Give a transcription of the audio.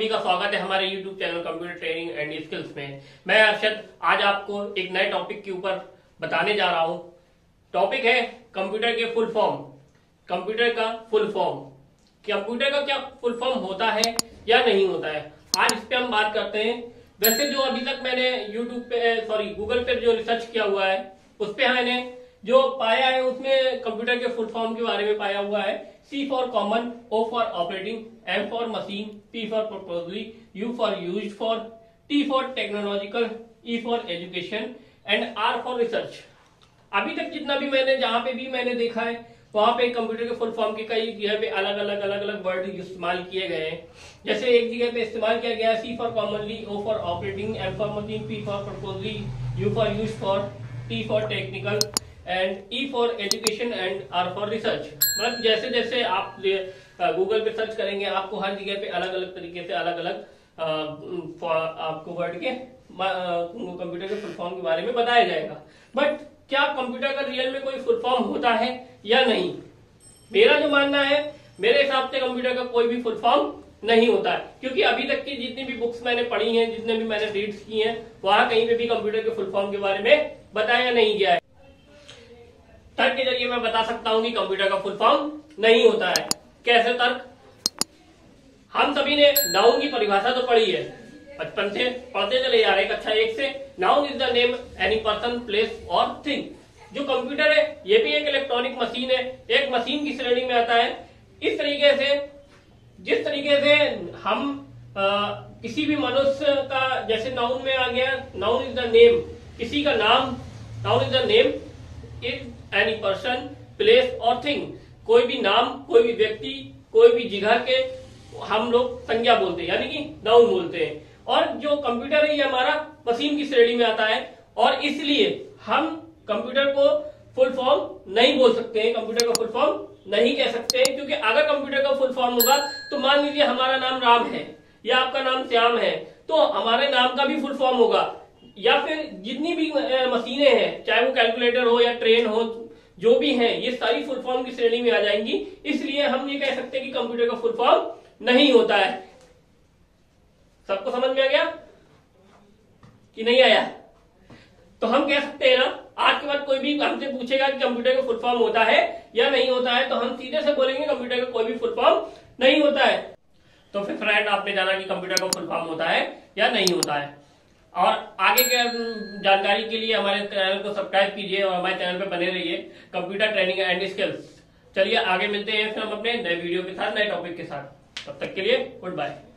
सभी का स्वागत है हमारे YouTube channel computer training and skills में। मैं अर्शद आज आपको एक नए टॉपिक के ऊपर बताने जा रहा हूं। टॉपिक है कंप्यूटर के फुल फॉर्म। कंप्यूटर का फुल फॉर्म, कंप्यूटर का क्या फुल फॉर्म होता है या नहीं होता है, आज इस पे हम बात करते हैं। वैसे जो अभी तक मैंने गूगल पे जो रिसर्च किया हुआ है उस पे मैंने जो पाया है उसमें कंप्यूटर के फुल फॉर्म के बारे में पाया हुआ है। C for common, O for operating, M for machine, P for purposely, U for used for, T for technological, E for education and R for research. अभी तक जितना भी मैंने जहां पे भी मैंने देखा है वहां पे कंप्यूटर के फुल फॉर्म के कई जगह पे अलग अलग वर्ड इस्तेमाल किए गए हैं। जैसे एक जगह पे इस्तेमाल किया गया C for commonly, O for operating, M for machine, P for purposely, U for used for, T for technical and E for education and R for research. मतलब जैसे जैसे आप गूगल पे सर्च करेंगे आपको हर जगह पे अलग अलग तरीके से अलग अलग आपको वर्ड के कंप्यूटर के फुल फॉर्म के बारे में बताया जाएगा। बट क्या कंप्यूटर का रियल में कोई फुल फॉर्म होता है या नहीं? मेरा जो मानना है, मेरे हिसाब से कंप्यूटर का कोई भी फुल फॉर्म नहीं होता है, क्योंकि अभी तक की जितनी भी बुक्स मैंने पढ़ी हैं, जितने भी मैंने रीड्स की हैं, वहां कहीं पे भी कंप्यूटर के फुल फॉर्म के बारे में बताया नहीं गया है। तर्क के जरिए मैं बता सकता हूं कि कंप्यूटर का फुल फॉर्म नहीं होता है। कैसे तर्क? हम सभी ने नाउन की परिभाषा तो पढ़ी है, बचपन से पढ़ते चले जा रहे हैं कक्षा 1 से। Noun is the name any person, place और थिंग। जो कंप्यूटर है ये भी एक इलेक्ट्रॉनिक मशीन है, एक मशीन की श्रेणी में आता है। इस तरीके से जिस तरीके से हम किसी भी मनुष्य का, जैसे नाउन में आ गया, नाउन इज द नेम, किसी का नाम। Noun is the name is any person, place और थिंग। कोई भी नाम, कोई भी व्यक्ति, कोई भी जगह के हम लोग संज्ञा बोलते हैं, यानी कि नाउन बोलते हैं। और जो कंप्यूटर है ये हमारा मशीन की श्रेणी में आता है, और इसलिए हम कंप्यूटर को फुल फॉर्म नहीं बोल सकते हैं, कंप्यूटर का फुल फॉर्म नहीं कह सकते हैं। क्योंकि अगर कंप्यूटर का फुल फॉर्म होगा तो मान लीजिए हमारा नाम राम है या आपका नाम श्याम है, तो हमारे नाम का भी फुल फॉर्म होगा। या फिर जितनी भी मशीनें हैं, चाहे वो कैलकुलेटर हो या ट्रेन हो, जो भी हैं, ये सारी फुल फॉर्म की श्रेणी में आ जाएंगी। इसलिए हम ये कह सकते हैं कि कंप्यूटर का फुल फॉर्म नहीं होता है। सबको समझ में आ गया कि नहीं आया? तो हम कह सकते हैं ना, आज के बाद कोई भी हमसे पूछेगा कि कंप्यूटर का फुल फॉर्म होता है या नहीं होता है, तो हम सीधे से बोलेंगे कंप्यूटर का कोई भी फुल फॉर्म नहीं होता है। तो फिर फ्रेंड, आपने जाना कि कंप्यूटर का फुल फॉर्म होता है या नहीं होता है। और आगे के जानकारी के लिए हमारे चैनल को सब्सक्राइब कीजिए और हमारे चैनल पर बने रहिए, कंप्यूटर ट्रेनिंग एंड स्किल्स। चलिए आगे मिलते हैं फिर हम अपने नए वीडियो के साथ, नए टॉपिक के साथ। तब तक के लिए गुड बाय।